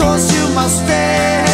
'Cause you must stay.